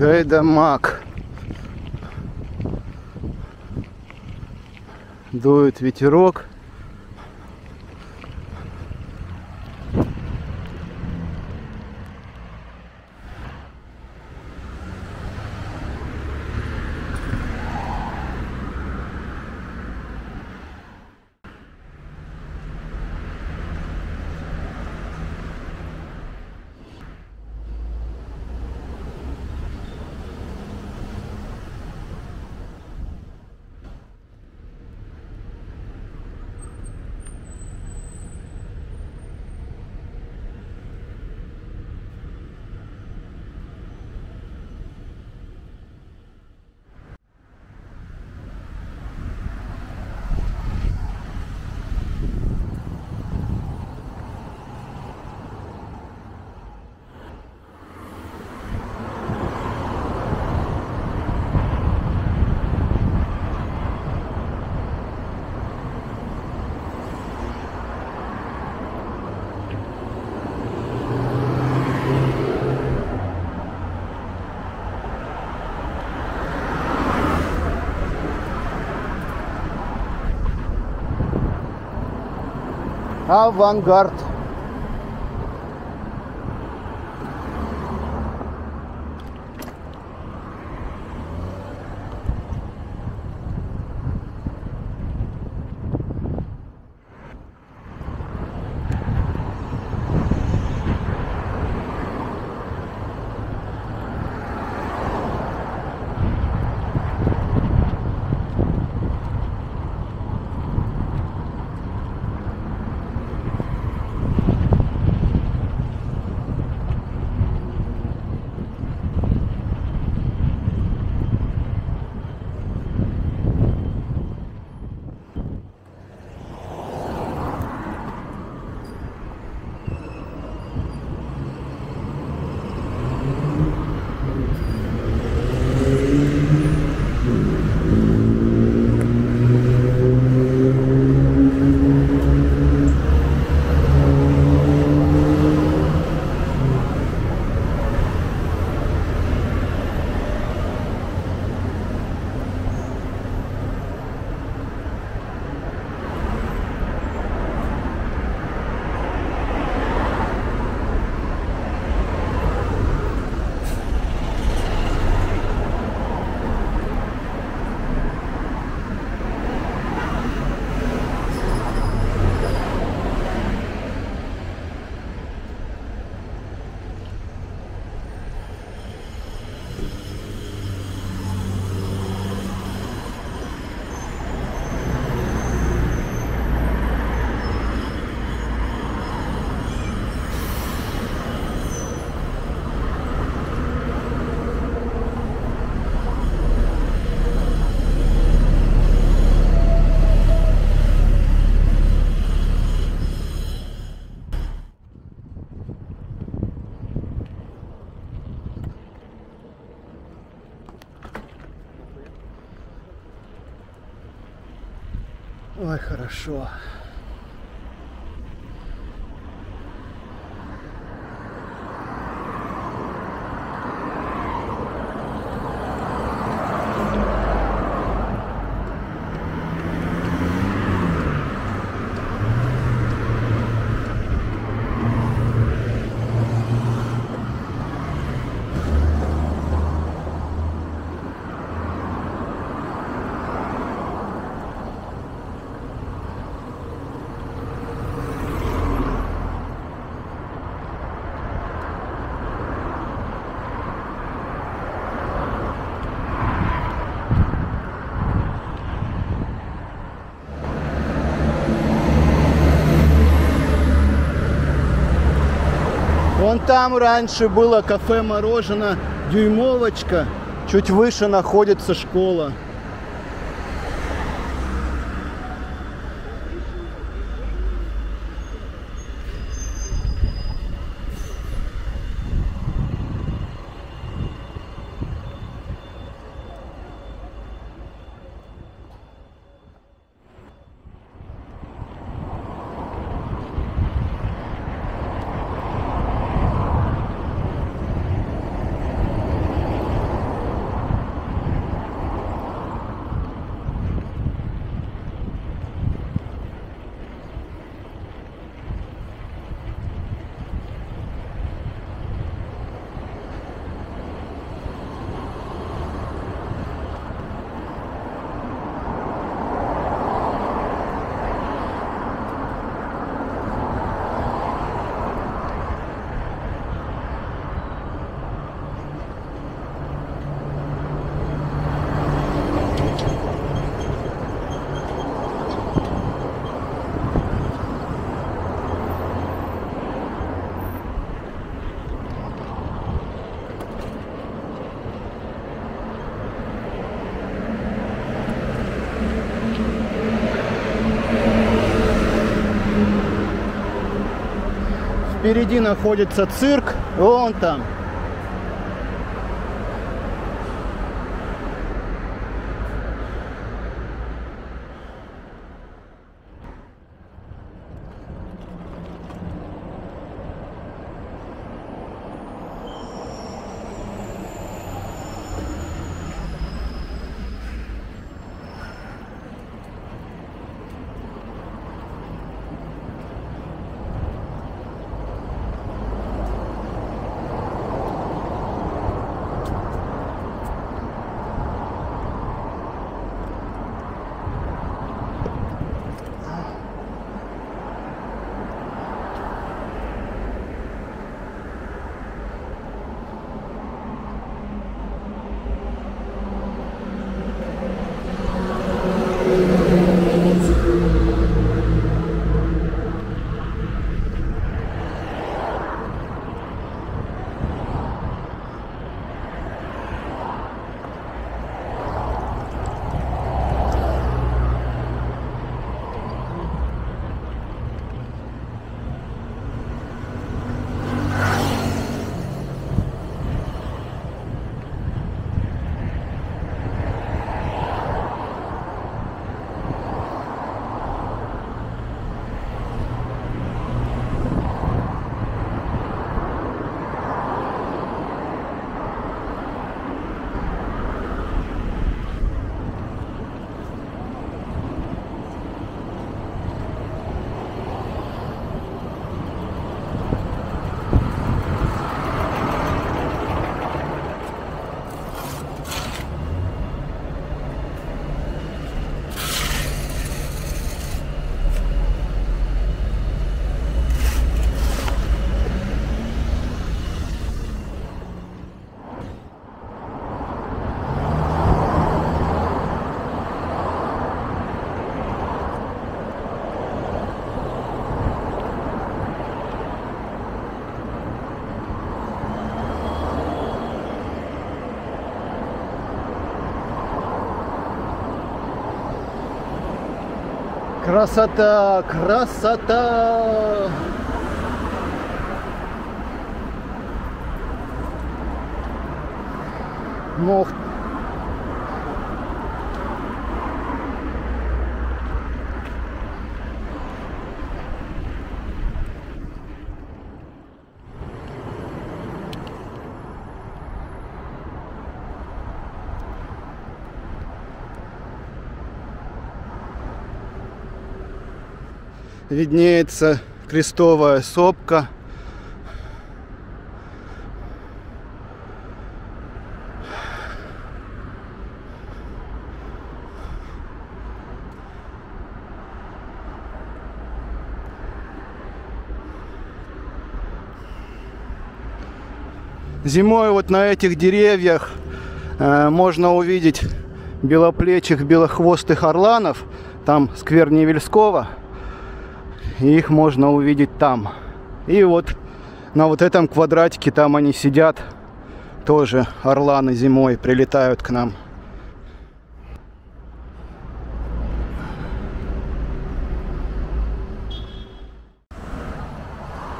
Гайдамак. Дует ветерок. Авангард. Ой, хорошо. Вон там раньше было кафе-мороженое «Дюймовочка». Чуть выше находится школа. Впереди находится цирк, вон там. Красота, красота! Мох. Виднеется Крестовая Сопка. Зимой вот на этих деревьях можно увидеть белоплечих, белохвостых орланов. Там сквер Невельского. Их можно увидеть там. И вот на вот этом квадратике, там они сидят, тоже орланы зимой прилетают к нам.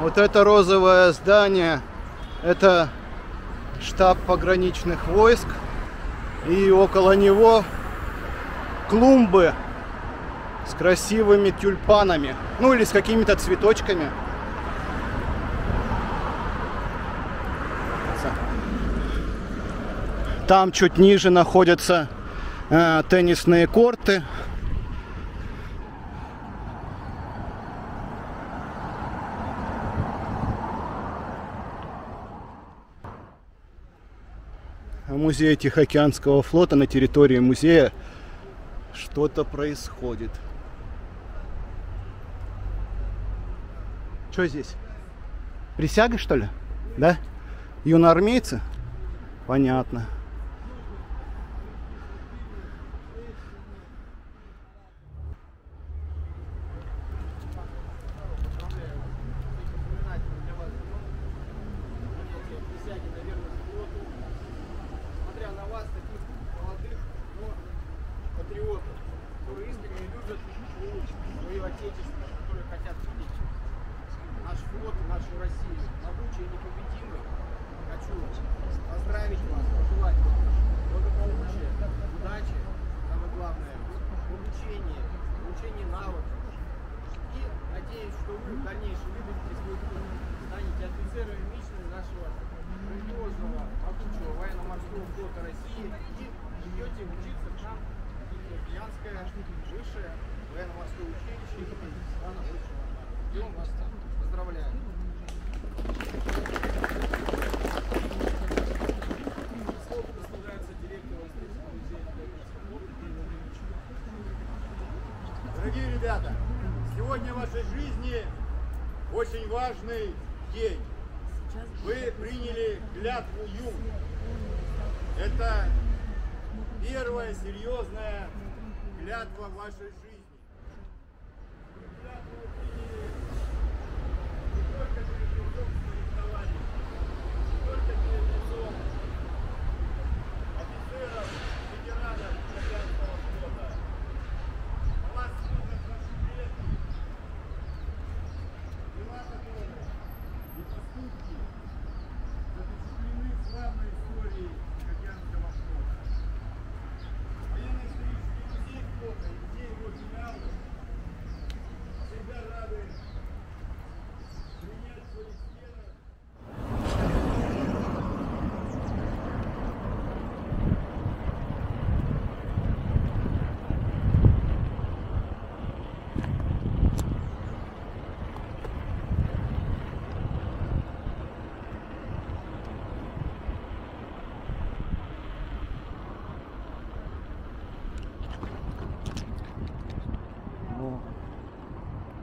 Вот это розовое здание, это штаб пограничных войск, и около него клумбы с красивыми тюльпанами, ну или с какими-то цветочками. Там чуть ниже находятся теннисные корты. Музей Тихоокеанского флота. На территории музея что-то происходит. Что здесь? Присяга, что ли? Да? Юноармейцы? Понятно. Дорогие ребята, сегодня в вашей жизни очень важный день. Вы приняли клятву ЮМ. Это первая серьезная клятва в вашей жизни. Клятву приняли не только перед трудом своих товарищей, не только перед лицом офицеров, ветеранов Тихоокеанского флота.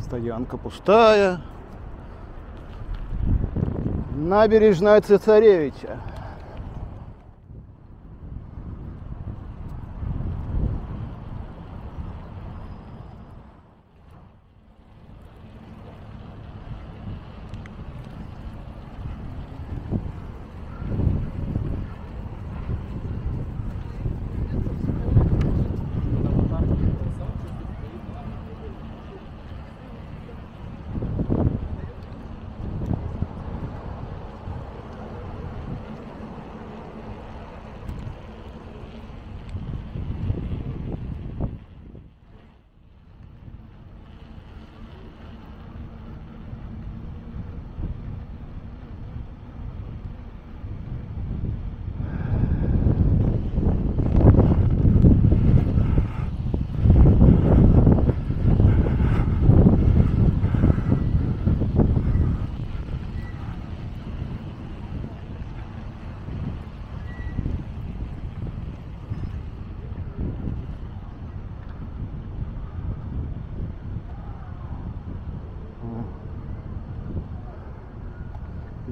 Стоянка пустая. Набережная Цесаревича.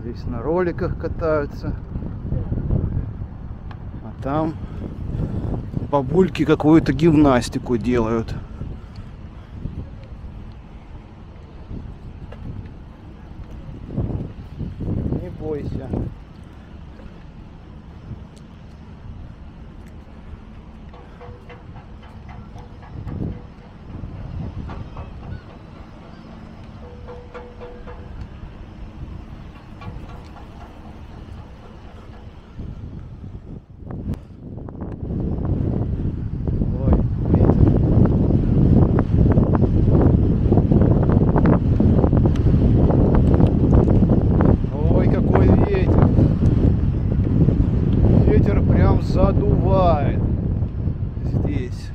Здесь на роликах катаются, а там бабульки какую-то гимнастику делают. бойся. Задувает здесь.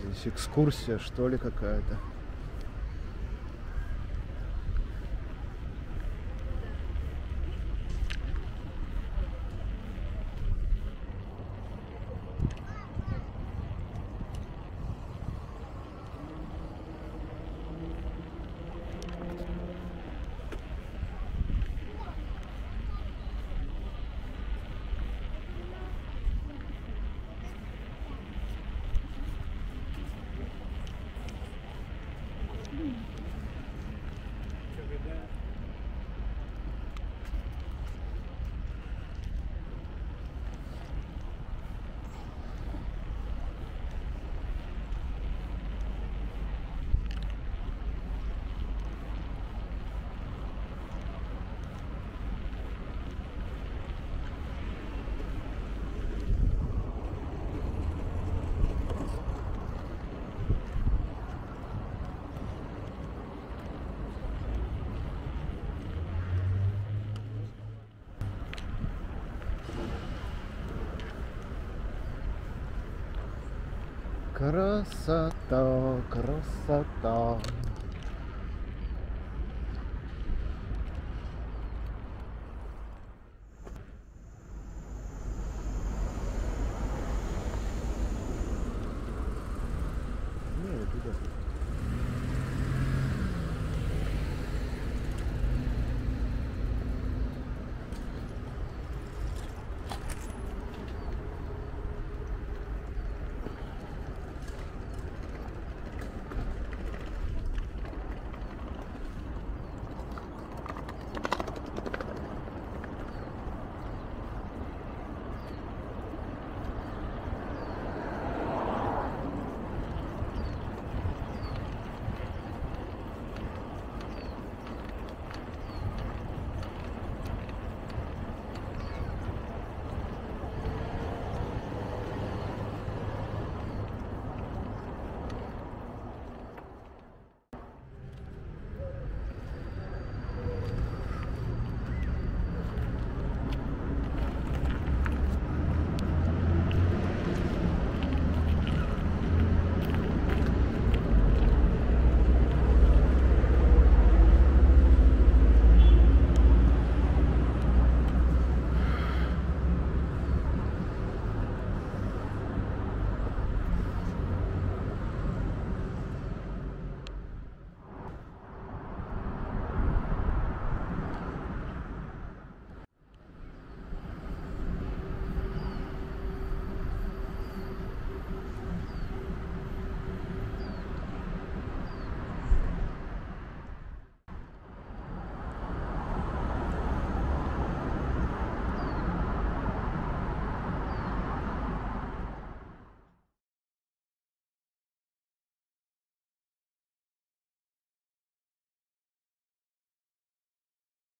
Здесь экскурсия, что ли, какая-то. Красота, красота.